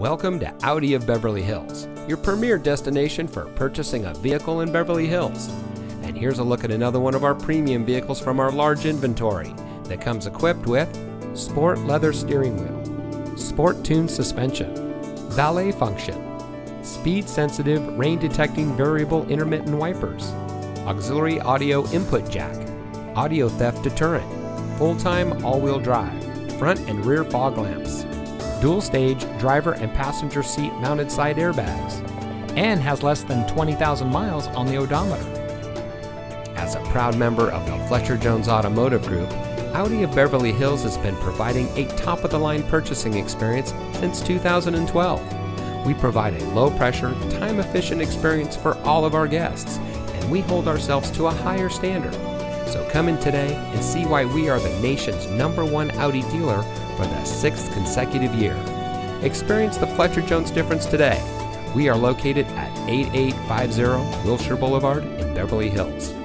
Welcome to Audi of Beverly Hills, your premier destination for purchasing a vehicle in Beverly Hills. And here's a look at another one of our premium vehicles from our large inventory that comes equipped with sport leather steering wheel, sport-tuned suspension, valet function, speed-sensitive, rain-detecting variable intermittent wipers, auxiliary audio input jack, audio theft deterrent, full-time all-wheel drive, front and rear fog lamps, dual-stage driver and passenger seat mounted side airbags, and has less than 20,000 miles on the odometer. As a proud member of the Fletcher Jones Automotive Group, Audi of Beverly Hills has been providing a top-of-the-line purchasing experience since 2012. We provide a low-pressure, time-efficient experience for all of our guests, and we hold ourselves to a higher standard. So come in today and see why we are the nation's #1 Audi dealer for the 6th consecutive year. Experience the Fletcher Jones difference today. We are located at 8850 Wilshire Boulevard in Beverly Hills.